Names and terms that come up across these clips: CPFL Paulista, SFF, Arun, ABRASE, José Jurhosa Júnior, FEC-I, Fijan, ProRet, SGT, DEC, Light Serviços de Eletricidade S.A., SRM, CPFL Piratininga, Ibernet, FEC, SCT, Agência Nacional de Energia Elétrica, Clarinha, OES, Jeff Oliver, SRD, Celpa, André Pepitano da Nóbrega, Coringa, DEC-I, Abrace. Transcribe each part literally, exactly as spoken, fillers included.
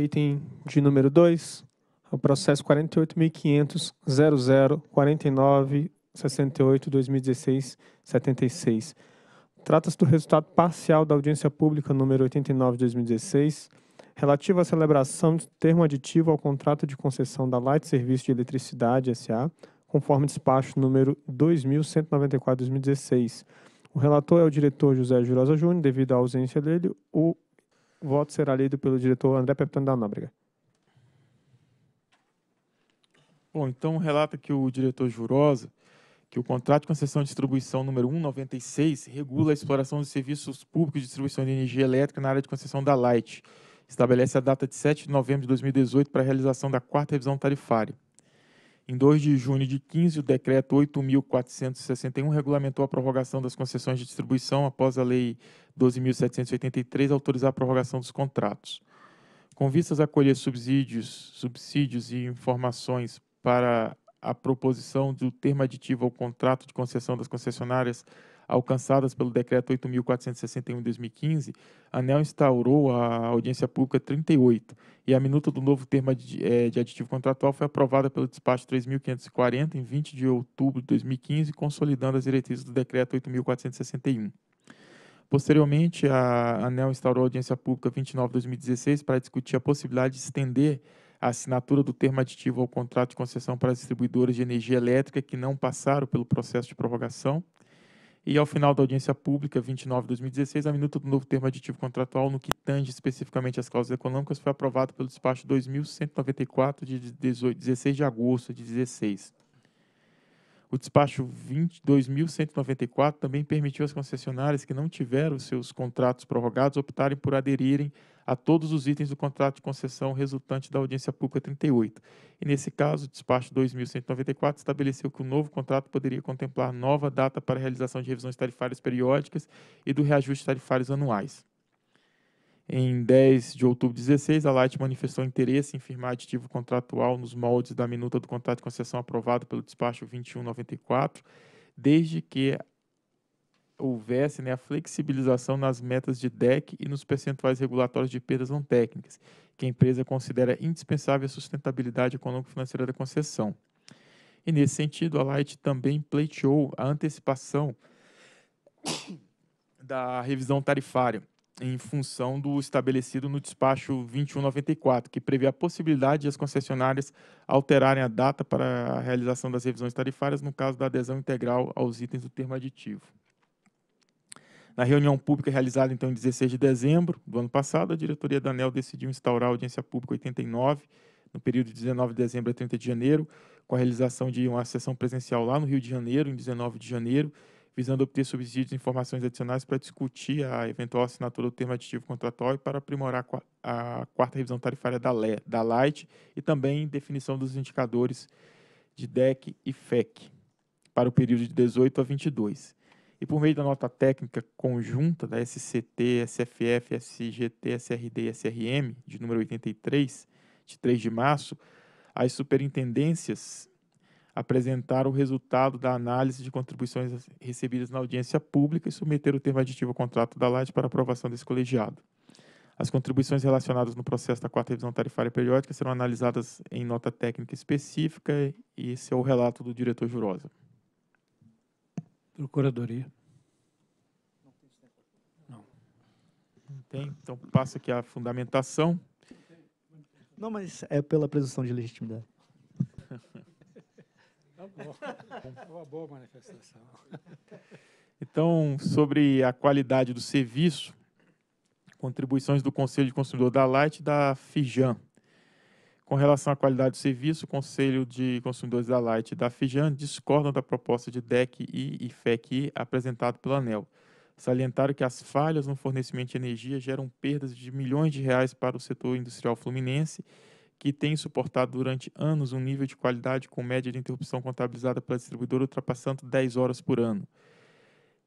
item de número dois, o processo quarenta e oito mil quinhentos ponto zero zero quatro nove seis oito barra dois mil e dezesseis setenta e seis. Trata-se do resultado parcial da audiência pública número oitenta e nove barra dois mil e dezesseis, relativo à celebração de termo aditivo ao contrato de concessão da Light Serviços de Eletricidade S A, conforme despacho número dois mil cento e noventa e quatro barra dois mil e dezesseis. O relator é o diretor José Jurhosa Júnior. Devido à ausência dele, o voto será lido pelo diretor André Pepitano da Nóbrega. Bom, então relata que o diretor Jurhosa que o contrato de concessão de distribuição número cento e noventa e seis regula a exploração dos serviços públicos de distribuição de energia elétrica na área de concessão da Light. Estabelece a data de sete de novembro de dois mil e dezoito para a realização da quarta revisão tarifária. Em dois de junho de quinze, o decreto oito mil quatrocentos e sessenta e um regulamentou a prorrogação das concessões de distribuição após a Lei doze mil setecentos e oitenta e três autorizar a prorrogação dos contratos. Com vistas a colher subsídios, subsídios e informações para a proposição do termo aditivo ao contrato de concessão das concessionárias alcançadas pelo decreto oito mil quatrocentos e sessenta e um de dois mil e quinze, a ANEEL instaurou a audiência pública trinta e oito e a minuta do novo termo de aditivo contratual foi aprovada pelo despacho três mil quinhentos e quarenta em vinte de outubro de dois mil e quinze, consolidando as diretrizes do decreto oito mil quatrocentos e sessenta e um. Posteriormente, a ANEEL instaurou a audiência pública vinte e nove de dois mil e dezesseis para discutir a possibilidade de estender a assinatura do termo aditivo ao contrato de concessão para as distribuidoras de energia elétrica que não passaram pelo processo de prorrogação. E, ao final da audiência pública, vinte e nove de dois mil e dezesseis, a minuta do novo termo aditivo contratual, no que tange especificamente as cláusulas econômicas, foi aprovada pelo despacho dois mil cento e noventa e quatro, de dezesseis de agosto de dois mil e dezesseis. O despacho vinte e dois mil cento e noventa e quatro também permitiu às concessionárias que não tiveram seus contratos prorrogados optarem por aderirem a todos os itens do contrato de concessão resultante da audiência pública trinta e oito. E, nesse caso, o despacho dois mil cento e noventa e quatro estabeleceu que o novo contrato poderia contemplar nova data para a realização de revisões tarifárias periódicas e do reajuste tarifários anuais. Em dez de outubro de dois mil e dezesseis, a Light manifestou interesse em firmar aditivo contratual nos moldes da minuta do contrato de concessão aprovado pelo despacho vinte e um noventa e quatro, desde que houvesse né, a flexibilização nas metas de D E C e nos percentuais regulatórios de perdas não técnicas, que a empresa considera indispensável à sustentabilidade econômico-financeira da concessão. E, nesse sentido, a Light também pleiteou a antecipação da revisão tarifária, em função do estabelecido no despacho vinte e um noventa e quatro, que prevê a possibilidade de as concessionárias alterarem a data para a realização das revisões tarifárias, no caso da adesão integral aos itens do termo aditivo. Na reunião pública realizada, então, em dezesseis de dezembro do ano passado, a diretoria da ANEEL decidiu instaurar a audiência pública oitenta e nove, no período de dezenove de dezembro a trinta de janeiro, com a realização de uma sessão presencial lá no Rio de Janeiro, em dezenove de janeiro, visando obter subsídios e informações adicionais para discutir a eventual assinatura do termo aditivo contratual e para aprimorar a quarta revisão tarifária da Light e também definição dos indicadores de D E C e F E C para o período de dezoito a vinte e dois. E por meio da nota técnica conjunta da S C T, S F F, S G T, S R D e S R M, de número oitenta e três, de três de março, as superintendências apresentar o resultado da análise de contribuições recebidas na audiência pública e submeter o termo aditivo ao contrato da Light para aprovação desse colegiado. As contribuições relacionadas no processo da quarta revisão tarifária periódica serão analisadas em nota técnica específica e esse é o relato do diretor Jurhosa. Procuradoria. Não. Não tem? Então, passa aqui a fundamentação. Não, mas é pela presunção de legitimidade. Tá bom. É uma boa manifestação. Então, sobre a qualidade do serviço, contribuições do Conselho de Consumidor da Light e da Fijan. Com relação à qualidade do serviço, o Conselho de Consumidores da Light e da Fijan discordam da proposta de D E C-I e F E C-I apresentado pela ANEEL. Salientaram que as falhas no fornecimento de energia geram perdas de milhões de reais para o setor industrial fluminense, que tem suportado durante anos um nível de qualidade com média de interrupção contabilizada pela distribuidora ultrapassando dez horas por ano.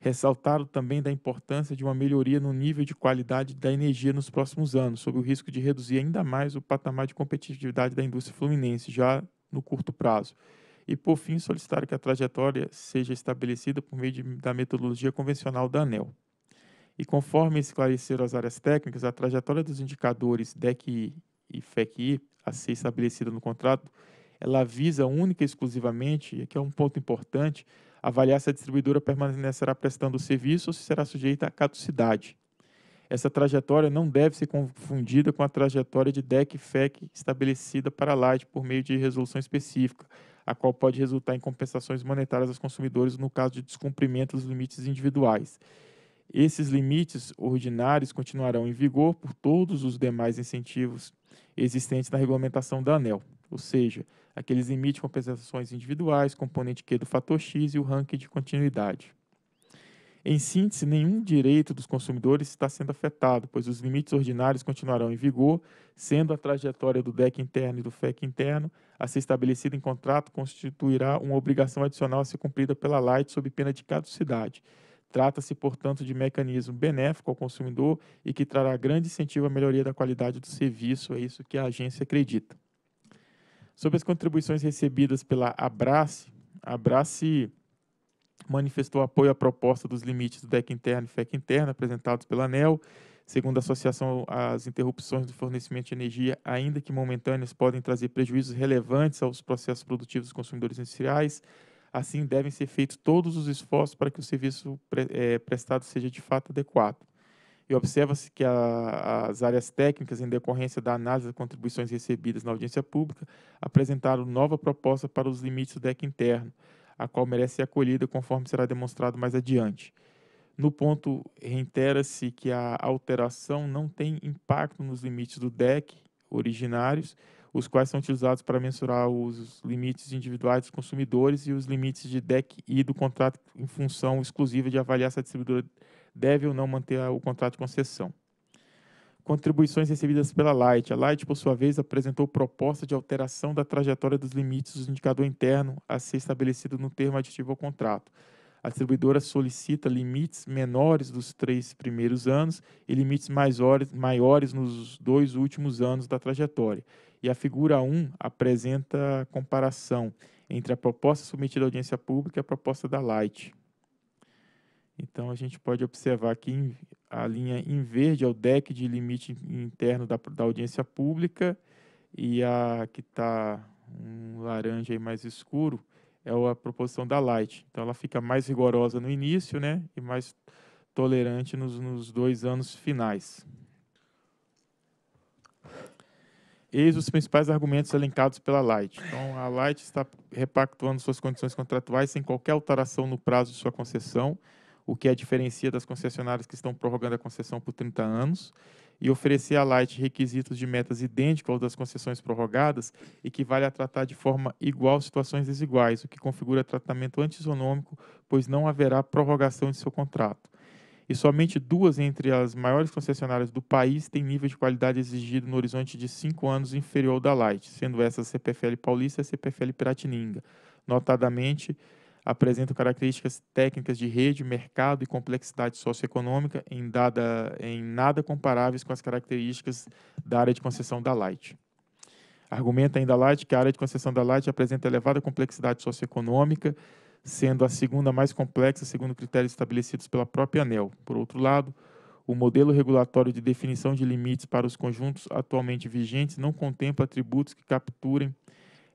Ressaltaram também da importância de uma melhoria no nível de qualidade da energia nos próximos anos, sob o risco de reduzir ainda mais o patamar de competitividade da indústria fluminense, já no curto prazo. E, por fim, solicitaram que a trajetória seja estabelecida por meio de, da metodologia convencional da ANEEL. E, conforme esclareceram as áreas técnicas, a trajetória dos indicadores D E C e F E C I a ser estabelecida no contrato, ela visa única e exclusivamente, e aqui é um ponto importante, avaliar se a distribuidora permanecerá prestando o serviço ou se será sujeita à caducidade. Essa trajetória não deve ser confundida com a trajetória de D E C-F E C estabelecida para a Light por meio de resolução específica, a qual pode resultar em compensações monetárias aos consumidores no caso de descumprimento dos limites individuais. Esses limites ordinários continuarão em vigor por todos os demais incentivos existentes na regulamentação da ANEEL, ou seja, aqueles limites de compensações individuais, componente Q do fator X e o ranking de continuidade. Em síntese, nenhum direito dos consumidores está sendo afetado, pois os limites ordinários continuarão em vigor, sendo a trajetória do D E C interno e do F E C interno a ser estabelecida em contrato constituirá uma obrigação adicional a ser cumprida pela Light sob pena de caducidade. Trata-se, portanto, de mecanismo benéfico ao consumidor e que trará grande incentivo à melhoria da qualidade do serviço, é isso que a agência acredita. Sobre as contribuições recebidas pela Abrace, a Abrace manifestou apoio à proposta dos limites do D E C interno e F E C interno apresentados pela ANEEL. Segundo a associação, as interrupções do fornecimento de energia, ainda que momentâneas, podem trazer prejuízos relevantes aos processos produtivos dos consumidores industriais. Assim, devem ser feitos todos os esforços para que o serviço pre, é, prestado seja de fato adequado. E observa-se que a, as áreas técnicas, em decorrência da análise das contribuições recebidas na audiência pública, apresentaram nova proposta para os limites do D E C interno, a qual merece ser acolhida conforme será demonstrado mais adiante. No ponto, reitera-se que a alteração não tem impacto nos limites do D E C originários, os quais são utilizados para mensurar os limites individuais dos consumidores e os limites de D E C-I do contrato em função exclusiva de avaliar se a distribuidora deve ou não manter o contrato de concessão. Contribuições recebidas pela Light. A Light, por sua vez, apresentou proposta de alteração da trajetória dos limites do indicador interno a ser estabelecido no termo aditivo ao contrato. A distribuidora solicita limites menores dos três primeiros anos e limites maiores nos dois últimos anos da trajetória. E a figura um apresenta comparação entre a proposta submetida à audiência pública e a proposta da Light. Então, a gente pode observar que a linha em verde é o D E C de limite interno da, da audiência pública e a que está um laranja aí mais escuro é a proposição da Light. Então, ela fica mais rigorosa no início, né, e mais tolerante nos, nos dois anos finais. Eis os principais argumentos elencados pela Light. Então, a Light está repactuando suas condições contratuais sem qualquer alteração no prazo de sua concessão, o que a diferencia das concessionárias que estão prorrogando a concessão por trinta anos, e oferecer à Light requisitos de metas idênticos aos das concessões prorrogadas, equivale a tratar de forma igual situações desiguais, o que configura tratamento antisonômico, pois não haverá prorrogação de seu contrato. E somente duas entre as maiores concessionárias do país têm nível de qualidade exigido no horizonte de cinco anos inferior ao da Light, sendo essas a C P F L Paulista e a C P F L Piratininga. Notadamente, apresentam características técnicas de rede, mercado e complexidade socioeconômica em, dada, em nada comparáveis com as características da área de concessão da Light. Argumenta ainda a Light que a área de concessão da Light apresenta elevada complexidade socioeconômica, sendo a segunda mais complexa, segundo critérios estabelecidos pela própria ANEEL. Por outro lado, o modelo regulatório de definição de limites para os conjuntos atualmente vigentes não contempla atributos que capturem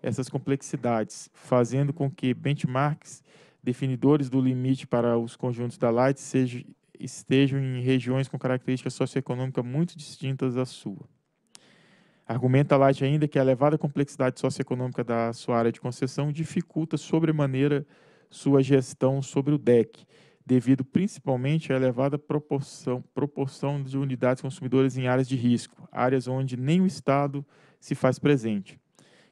essas complexidades, fazendo com que benchmarks definidores do limite para os conjuntos da Light sejam, estejam em regiões com características socioeconômicas muito distintas da sua. Argumenta a Light ainda que a elevada complexidade socioeconômica da sua área de concessão dificulta sobremaneira sua gestão sobre o D E C, devido principalmente à elevada proporção, proporção de unidades consumidoras em áreas de risco, áreas onde nem o Estado se faz presente,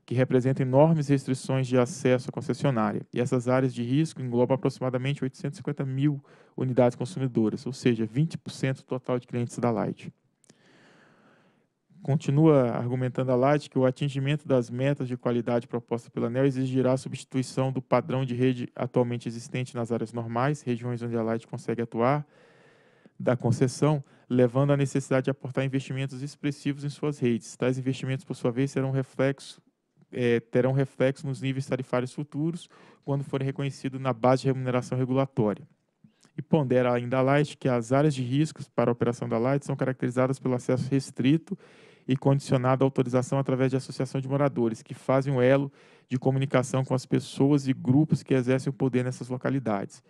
que representa enormes restrições de acesso à concessionária. E essas áreas de risco englobam aproximadamente oitocentas e cinquenta mil unidades consumidoras, ou seja, vinte por cento do total de clientes da Light. Continua argumentando a Light que o atingimento das metas de qualidade proposta pela ANEEL exigirá a substituição do padrão de rede atualmente existente nas áreas normais, regiões onde a Light consegue atuar, da concessão, levando à necessidade de aportar investimentos expressivos em suas redes. Tais investimentos, por sua vez, serão reflexo, é, terão reflexo nos níveis tarifários futuros, quando forem reconhecidos na base de remuneração regulatória. E pondera ainda a Light que as áreas de riscos para a operação da Light são caracterizadas pelo acesso restrito e condicionado à autorização através de associação de moradores, que fazem o elo de comunicação com as pessoas e grupos que exercem o poder nessas localidades.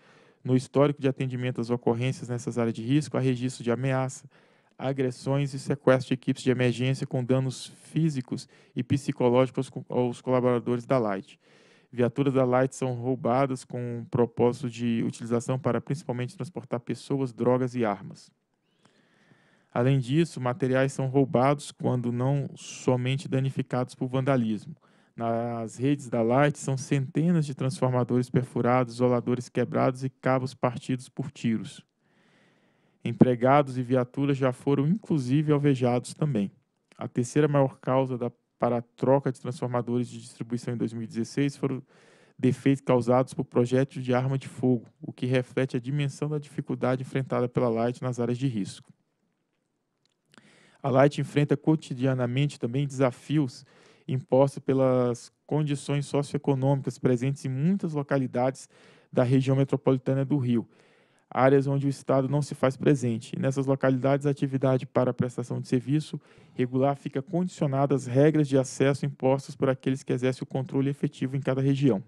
No histórico de atendimento às ocorrências nessas áreas de risco, há registro de ameaça, agressões e sequestro de equipes de emergência com danos físicos e psicológicos aos colaboradores da Light. Viaturas da Light são roubadas com o propósito de utilização para principalmente transportar pessoas, drogas e armas. Além disso, materiais são roubados quando não somente danificados por vandalismo. Nas redes da Light são centenas de transformadores perfurados, isoladores quebrados e cabos partidos por tiros. Empregados e viaturas já foram, inclusive, alvejados também. A terceira maior causa da, para a troca de transformadores de distribuição em dois mil e dezesseis foram defeitos causados por projéteis de arma de fogo, o que reflete a dimensão da dificuldade enfrentada pela Light nas áreas de risco. A Light enfrenta cotidianamente também desafios impostos pelas condições socioeconômicas presentes em muitas localidades da região metropolitana do Rio, áreas onde o Estado não se faz presente. Nessas localidades, a atividade para a prestação de serviço regular fica condicionada às regras de acesso impostas por aqueles que exercem o controle efetivo em cada região.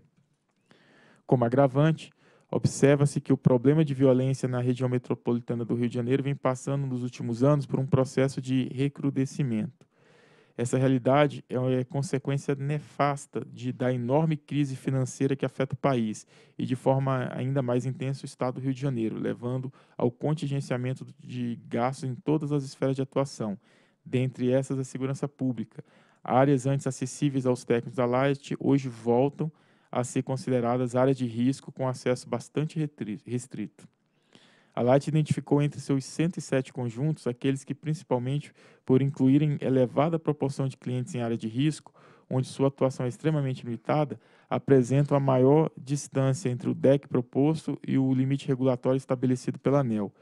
Como agravante, observa-se que o problema de violência na região metropolitana do Rio de Janeiro vem passando nos últimos anos por um processo de recrudescimento. Essa realidade é uma consequência nefasta de, da enorme crise financeira que afeta o país e, de forma ainda mais intensa, o Estado do Rio de Janeiro, levando ao contingenciamento de gastos em todas as esferas de atuação, dentre essas a segurança pública. Áreas antes acessíveis aos técnicos da Light hoje voltam a ser consideradas áreas de risco com acesso bastante restrito. A Light identificou entre seus cento e sete conjuntos aqueles que, principalmente por incluírem elevada proporção de clientes em área de risco, onde sua atuação é extremamente limitada, apresentam a maior distância entre o D E C proposto e o limite regulatório estabelecido pela ANEEL.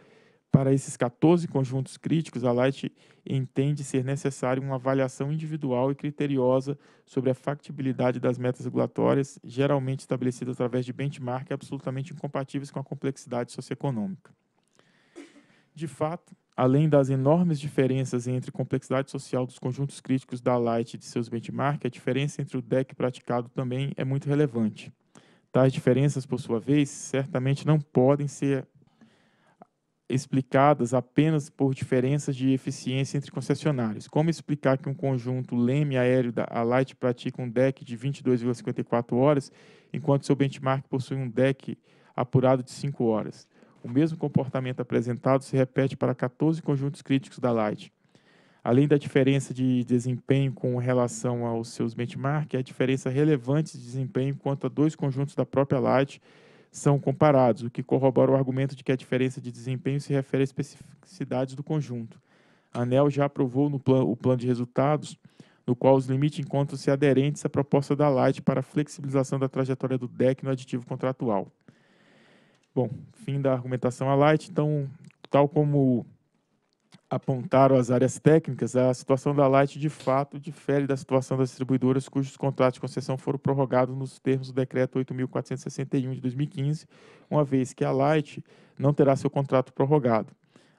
Para esses quatorze conjuntos críticos, a Light entende ser necessária uma avaliação individual e criteriosa sobre a factibilidade das metas regulatórias, geralmente estabelecidas através de benchmark absolutamente incompatíveis com a complexidade socioeconômica. De fato, além das enormes diferenças entre complexidade social dos conjuntos críticos da Light e de seus benchmarks, a diferença entre o D E C praticado também é muito relevante. Tais diferenças, por sua vez, certamente não podem ser explicadas apenas por diferenças de eficiência entre concessionários. Como explicar que um conjunto Leme Aéreo da Light pratica um D E C de vinte e duas vírgula cinquenta e quatro horas, enquanto seu benchmark possui um D E C apurado de cinco horas? O mesmo comportamento apresentado se repete para quatorze conjuntos críticos da Light. Além da diferença de desempenho com relação aos seus benchmarks, a diferença relevante de desempenho quanto a dois conjuntos da própria Light são comparados, o que corrobora o argumento de que a diferença de desempenho se refere à especificidade do conjunto. A ANEEL já aprovou no plan, o plano de resultados, no qual os limites encontram-se aderentes à proposta da Light para a flexibilização da trajetória do D E C no aditivo contratual. Bom, fim da argumentação à Light. Então, tal como apontaram as áreas técnicas, a situação da Light, de fato, difere da situação das distribuidoras cujos contratos de concessão foram prorrogados nos termos do Decreto oito mil quatrocentos e sessenta e um de dois mil e quinze, uma vez que a Light não terá seu contrato prorrogado.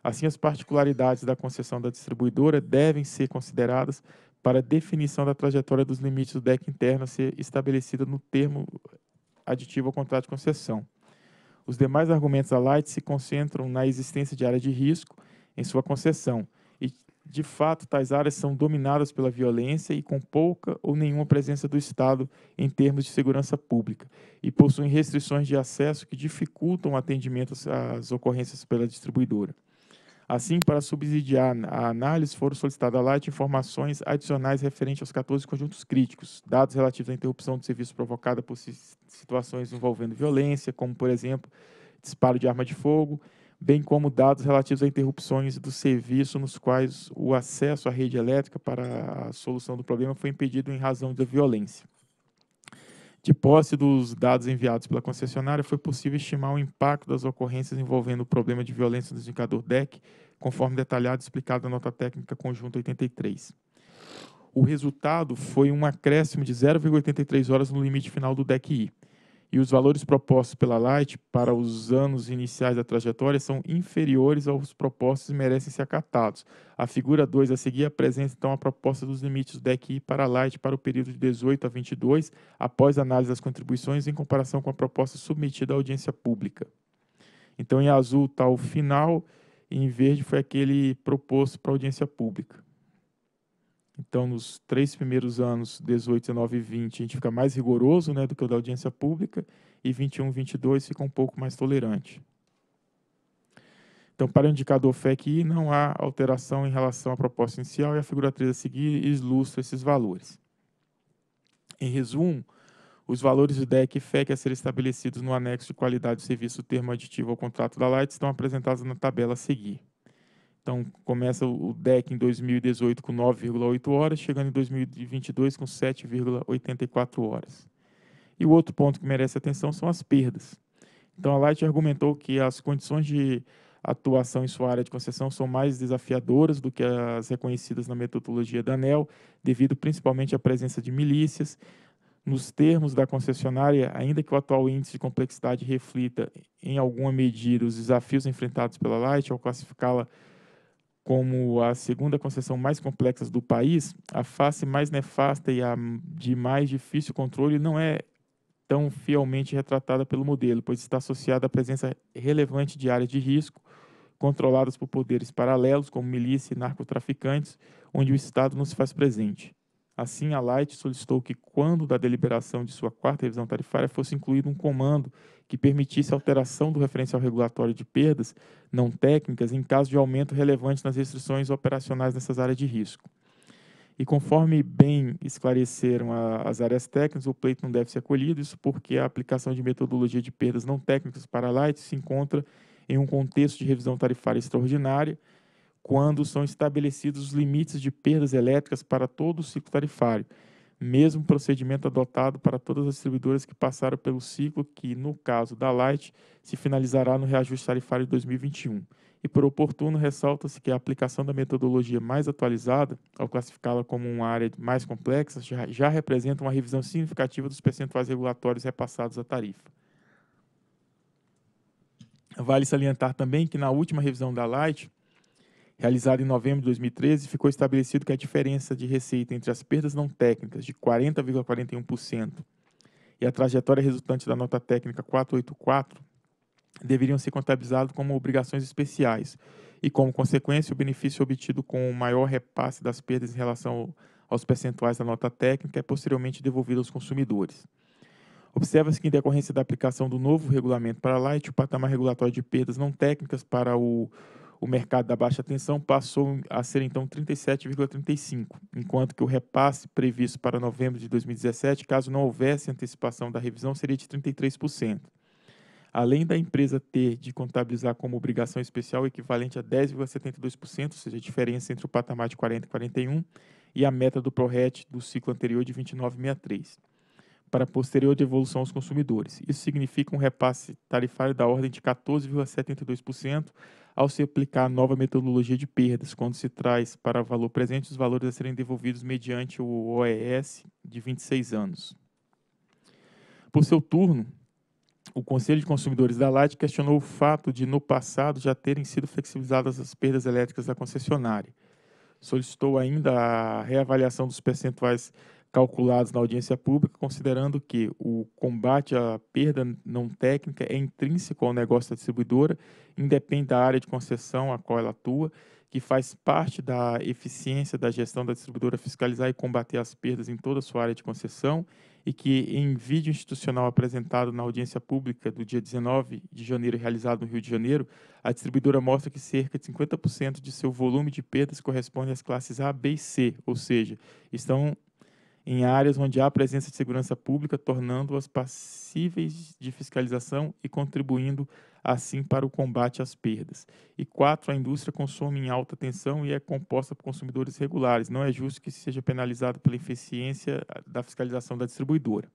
Assim, as particularidades da concessão da distribuidora devem ser consideradas para definição da trajetória dos limites do D E C interno a ser estabelecida no termo aditivo ao contrato de concessão. Os demais argumentos da Light se concentram na existência de área de risco em sua concessão e, de fato, tais áreas são dominadas pela violência e com pouca ou nenhuma presença do Estado em termos de segurança pública e possuem restrições de acesso que dificultam o atendimento às ocorrências pela distribuidora. Assim, para subsidiar a análise, foram solicitadas à Light informações adicionais referentes aos quatorze conjuntos críticos, dados relativos à interrupção do serviço provocada por situações envolvendo violência, como, por exemplo, disparo de arma de fogo, bem como dados relativos a interrupções do serviço nos quais o acesso à rede elétrica para a solução do problema foi impedido em razão da violência. De posse dos dados enviados pela concessionária, foi possível estimar o impacto das ocorrências envolvendo o problema de violência no indicador D E C, conforme detalhado e explicado na nota técnica conjunto oitenta e três. O resultado foi um acréscimo de zero vírgula oitenta e três horas no limite final do D E C-I. e os valores propostos pela Light para os anos iniciais da trajetória são inferiores aos propostos e merecem ser acatados. A figura dois a seguir apresenta então a proposta dos limites do D E C I para a Light para o período de dezoito a vinte e dois, após análise das contribuições em comparação com a proposta submetida à audiência pública. Então, em azul está o final, e em verde foi aquele proposto para a audiência pública. Então, nos três primeiros anos, dezoito, dezenove e vinte, a gente fica mais rigoroso, né, do que o da audiência pública, e vinte e um, vinte e dois fica um pouco mais tolerante. Então, para o indicador F E C I, não há alteração em relação à proposta inicial, e a figura três a seguir ilustra esses valores. Em resumo, os valores do D E C e F E C a serem estabelecidos no anexo de qualidade do serviço termo aditivo ao contrato da Light estão apresentados na tabela a seguir. Então, começa o D E C em dois mil e dezoito com nove vírgula oito horas, chegando em dois mil e vinte e dois com sete vírgula oitenta e quatro horas. E o outro ponto que merece atenção são as perdas. Então, a Light argumentou que as condições de atuação em sua área de concessão são mais desafiadoras do que as reconhecidas na metodologia da ANEEL, devido principalmente à presença de milícias. Nos termos da concessionária, ainda que o atual índice de complexidade reflita em alguma medida os desafios enfrentados pela Light ao classificá-la como a segunda concessão mais complexa do país, a face mais nefasta e a de mais difícil controle não é tão fielmente retratada pelo modelo, pois está associada à presença relevante de áreas de risco, controladas por poderes paralelos, como milícia e narcotraficantes, onde o Estado não se faz presente. Assim, a Light solicitou que, quando da deliberação de sua quarta revisão tarifária, fosse incluído um comando que permitisse a alteração do referencial regulatório de perdas não técnicas em caso de aumento relevante nas restrições operacionais nessas áreas de risco. E conforme bem esclareceram a, as áreas técnicas, o pleito não deve ser acolhido, isso porque a aplicação de metodologia de perdas não técnicas para a Light se encontra em um contexto de revisão tarifária extraordinária, quando são estabelecidos os limites de perdas elétricas para todo o ciclo tarifário, mesmo procedimento adotado para todas as distribuidoras que passaram pelo ciclo que, no caso da Light, se finalizará no reajuste tarifário de dois mil e vinte e um. E, por oportuno, ressalta-se que a aplicação da metodologia mais atualizada, ao classificá-la como uma área mais complexa, já, já representa uma revisão significativa dos percentuais regulatórios repassados à tarifa. Vale salientar também que, na última revisão da Light, realizado em novembro de dois mil e treze, ficou estabelecido que a diferença de receita entre as perdas não técnicas de quarenta vírgula quarenta e um por cento e a trajetória resultante da nota técnica quatrocentos e oitenta e quatro deveriam ser contabilizados como obrigações especiais e, como consequência, o benefício obtido com o maior repasse das perdas em relação aos percentuais da nota técnica é posteriormente devolvido aos consumidores. Observa-se que, em decorrência da aplicação do novo regulamento para a Light, o patamar regulatório de perdas não técnicas para o O mercado da baixa tensão passou a ser, então, trinta e sete vírgula trinta e cinco, enquanto que o repasse previsto para novembro de dois mil e dezessete, caso não houvesse antecipação da revisão, seria de trinta e três por cento. Além da empresa ter de contabilizar como obrigação especial o equivalente a dez vírgula setenta e dois por cento, ou seja, a diferença entre o patamar de quarenta e quarenta e um e a meta do ProRet do ciclo anterior de vinte e nove vírgula sessenta e três, para posterior devolução aos consumidores. Isso significa um repasse tarifário da ordem de quatorze vírgula setenta e dois por cento, ao se aplicar a nova metodologia de perdas, quando se traz para valor presente os valores a serem devolvidos mediante o O E S de vinte e seis anos. Por seu turno, o Conselho de Consumidores da Light questionou o fato de, no passado, já terem sido flexibilizadas as perdas elétricas da concessionária. Solicitou ainda a reavaliação dos percentuais calculados na audiência pública, considerando que o combate à perda não técnica é intrínseco ao negócio da distribuidora, independe da área de concessão a qual ela atua, que faz parte da eficiência da gestão da distribuidora fiscalizar e combater as perdas em toda a sua área de concessão e que, em vídeo institucional apresentado na audiência pública do dia dezenove de janeiro, realizado no Rio de Janeiro, a distribuidora mostra que cerca de cinquenta por cento de seu volume de perdas corresponde às classes A, B e C, ou seja, estão em áreas onde há presença de segurança pública, tornando-as passíveis de fiscalização e contribuindo, assim, para o combate às perdas. E quatro, a indústria consome em alta tensão e é composta por consumidores regulares. Não é justo que seja penalizado pela eficiência da fiscalização da distribuidora.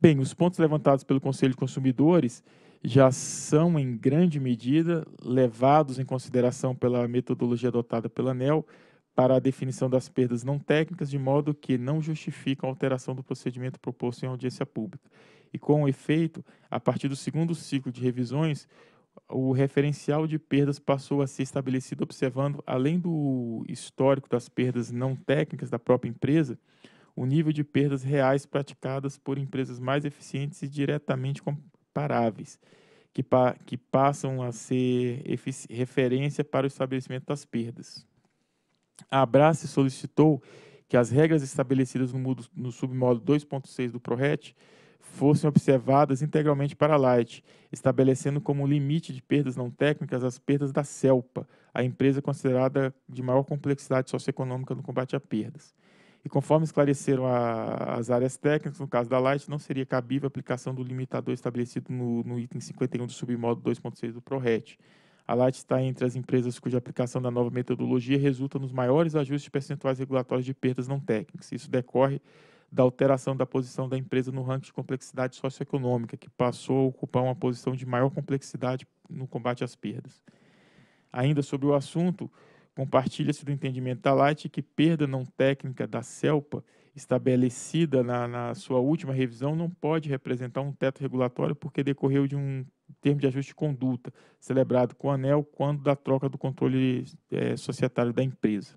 Bem, os pontos levantados pelo Conselho de Consumidores já são, em grande medida, levados em consideração pela metodologia adotada pela ANEEL, para a definição das perdas não técnicas, de modo que não justificam a alteração do procedimento proposto em audiência pública. E e, com efeito, a partir do segundo ciclo de revisões, o referencial de perdas passou a ser estabelecido observando, além do histórico das perdas não técnicas da própria empresa, o nível de perdas reais praticadas por empresas mais eficientes e diretamente comparáveis, que, pa que passam a ser referência para o estabelecimento das perdas. A ABRASE solicitou que as regras estabelecidas no, no submódulo dois ponto seis do ProRet fossem observadas integralmente para a Light, estabelecendo como limite de perdas não técnicas as perdas da Celpa, a empresa considerada de maior complexidade socioeconômica no combate a perdas. E conforme esclareceram a, as áreas técnicas, no caso da Light, não seria cabível a aplicação do limitador estabelecido no, no item cinquenta e um do submódulo dois ponto seis do ProRet. A Light está entre as empresas cuja aplicação da nova metodologia resulta nos maiores ajustes percentuais regulatórios de perdas não técnicas. Isso decorre da alteração da posição da empresa no ranking de complexidade socioeconômica, que passou a ocupar uma posição de maior complexidade no combate às perdas. Ainda sobre o assunto, compartilha-se do entendimento da Light que perda não técnica da Celpa, estabelecida na, na sua última revisão, não pode representar um teto regulatório porque decorreu de um termo de ajuste de conduta, celebrado com o ANEEL quando da troca do controle é, societário da empresa.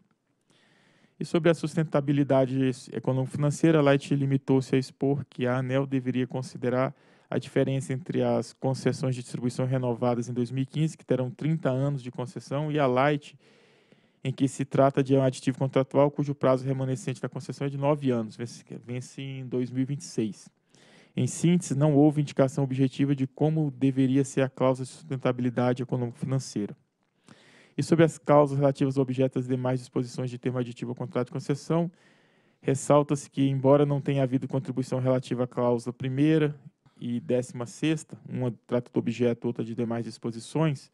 E sobre a sustentabilidade econômico-financeira, a Light limitou-se a expor que a ANEEL deveria considerar a diferença entre as concessões de distribuição renovadas em dois mil e quinze, que terão trinta anos de concessão, e a Light, em que se trata de um aditivo contratual cujo prazo remanescente da concessão é de nove anos, vence em dois mil e vinte e seis. Em síntese, não houve indicação objetiva de como deveria ser a cláusula de sustentabilidade econômico-financeira. E sobre as cláusulas relativas ao objeto das demais disposições de termo aditivo ao contrato de concessão, ressalta-se que, embora não tenha havido contribuição relativa à cláusula primeira e décima sexta, uma trata do objeto, outra de demais disposições,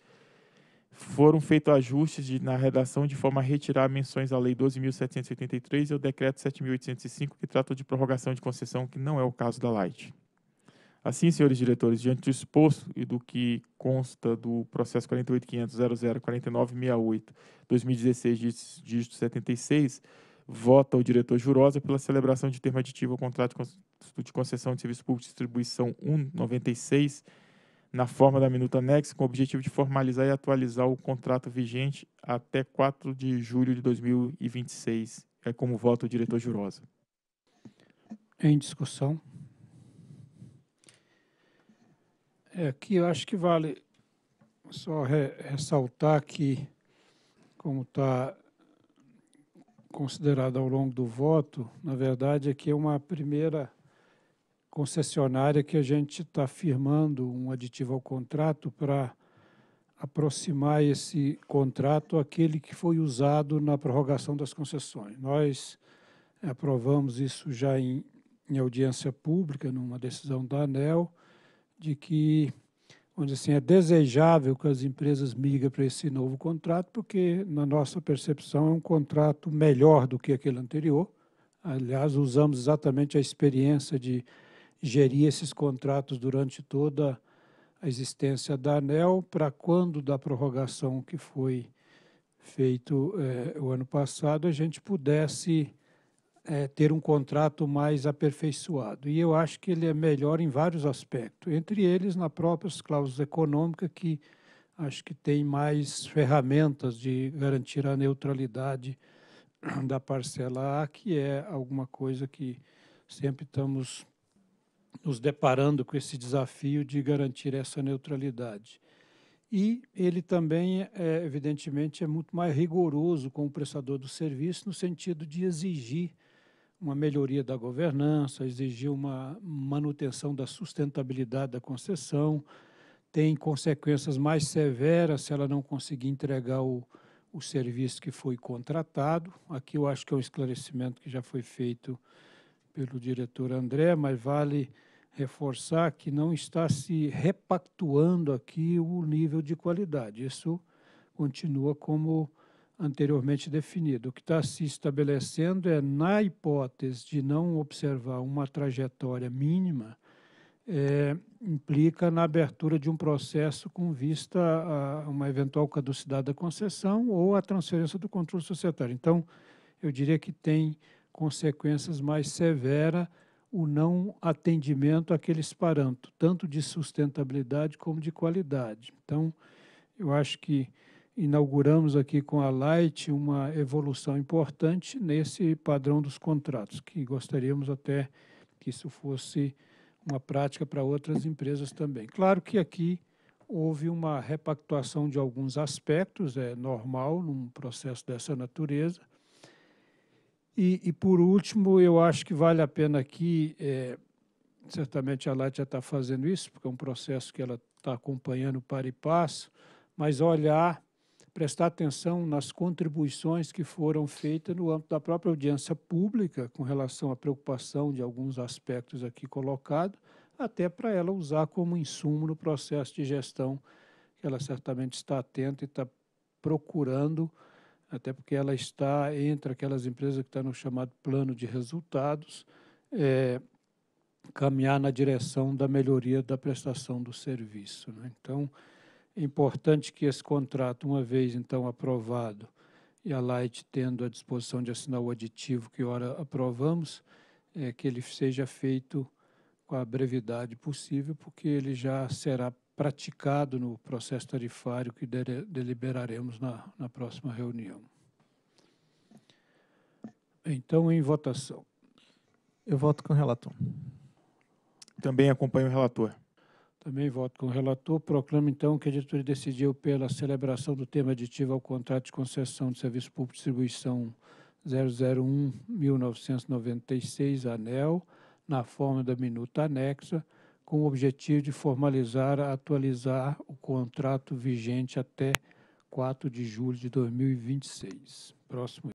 foram feitos ajustes de, na redação de forma a retirar menções à Lei doze mil setecentos e oitenta e três e ao Decreto sete mil oitocentos e cinco, que tratam de prorrogação de concessão, que não é o caso da Light. Assim, senhores diretores, diante do exposto e do que consta do processo quarenta e oito ponto quinhentos ponto zero zero quatro nove seis oito barra dois mil e dezesseis, dígito setenta e seis, vota o diretor Jurhosa pela celebração de termo aditivo ao contrato de concessão de serviço público de distribuição um ponto noventa e seis, na forma da minuta anexa, com o objetivo de formalizar e atualizar o contrato vigente até quatro de julho de dois mil e vinte e seis, é como vota o diretor Jurhosa. Em discussão. É, aqui eu acho que vale só re ressaltar que, como está considerado ao longo do voto, na verdade aqui é uma primeira concessionária que a gente está firmando um aditivo ao contrato para aproximar esse contrato àquele que foi usado na prorrogação das concessões. Nós aprovamos isso já em, em audiência pública, numa decisão da ANEEL, de que, onde assim, é desejável que as empresas migrem para esse novo contrato, porque, na nossa percepção, é um contrato melhor do que aquele anterior. Aliás, usamos exatamente a experiência de gerir esses contratos durante toda a existência da ANEEL, para quando da prorrogação que foi feito é, o ano passado, a gente pudesse é, ter um contrato mais aperfeiçoado. E eu acho que ele é melhor em vários aspectos, entre eles na própria cláusula econômica, que acho que tem mais ferramentas de garantir a neutralidade da parcela A, que é alguma coisa que sempre estamos nos deparando com esse desafio de garantir essa neutralidade. E ele também, é, evidentemente, é muito mais rigoroso com o prestador do serviço, no sentido de exigir uma melhoria da governança, exigir uma manutenção da sustentabilidade da concessão, tem consequências mais severas se ela não conseguir entregar o, o serviço que foi contratado. Aqui eu acho que é um esclarecimento que já foi feito pelo diretor André, mas vale reforçar que não está se repactuando aqui o nível de qualidade. Isso continua como anteriormente definido. O que está se estabelecendo é, na hipótese de não observar uma trajetória mínima, é, implica na abertura de um processo com vista a uma eventual caducidade da concessão ou a transferência do controle societário. Então, eu diria que tem consequências mais severas o não atendimento àqueles parâmetros, tanto de sustentabilidade como de qualidade. Então, eu acho que inauguramos aqui com a Light uma evolução importante nesse padrão dos contratos, que gostaríamos até que isso fosse uma prática para outras empresas também. Claro que aqui houve uma repactuação de alguns aspectos, é normal num processo dessa natureza. E, e por último, eu acho que vale a pena aqui, é, certamente a Light já está fazendo isso, porque é um processo que ela está acompanhando para e passo, mas olhar, prestar atenção nas contribuições que foram feitas no âmbito da própria audiência pública com relação à preocupação de alguns aspectos aqui colocados, até para ela usar como insumo no processo de gestão, que ela certamente está atenta e está procurando, até porque ela está entre aquelas empresas que estão no chamado plano de resultados, é, caminhar na direção da melhoria da prestação do serviço, né? Então, é importante que esse contrato, uma vez, então, aprovado, e a Light tendo a disposição de assinar o aditivo que, ora, aprovamos, é, que ele seja feito com a brevidade possível, porque ele já será praticado no processo tarifário que de, deliberaremos na, na próxima reunião. Então, em votação. Eu voto com o relator. Também acompanho o relator. Também voto com o relator. Proclamo, então, que a diretoria decidiu pela celebração do tema aditivo ao contrato de concessão de serviço público de distribuição zero zero um traço mil novecentos e noventa e seis, ANEEL, na forma da minuta anexa, com o objetivo de formalizar e atualizar o contrato vigente até quatro de julho de dois mil e vinte e seis. Próximo.